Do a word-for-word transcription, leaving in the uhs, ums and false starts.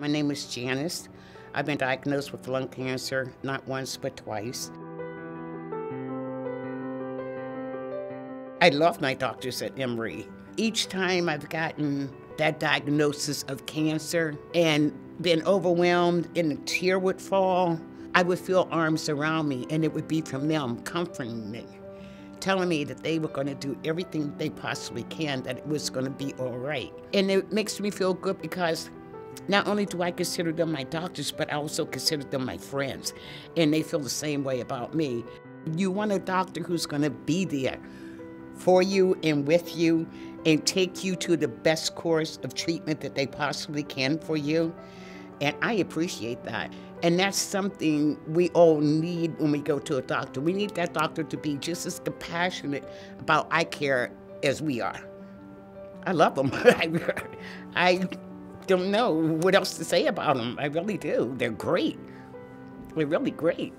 My name is Janice. I've been diagnosed with lung cancer, not once, but twice. I love my doctors at Emory. Each time I've gotten that diagnosis of cancer and been overwhelmed and a tear would fall, I would feel arms around me, and it would be from them comforting me, telling me that they were going to do everything they possibly can, that it was going to be all right. And it makes me feel good because not only do I consider them my doctors, but I also consider them my friends, and they feel the same way about me. You want a doctor who's going to be there for you and with you and take you to the best course of treatment that they possibly can for you, and I appreciate that. And that's something we all need when we go to a doctor. We need that doctor to be just as compassionate about eye care as we are. I love them. I don't know what else to say about them. I really do. They're great. They're really great.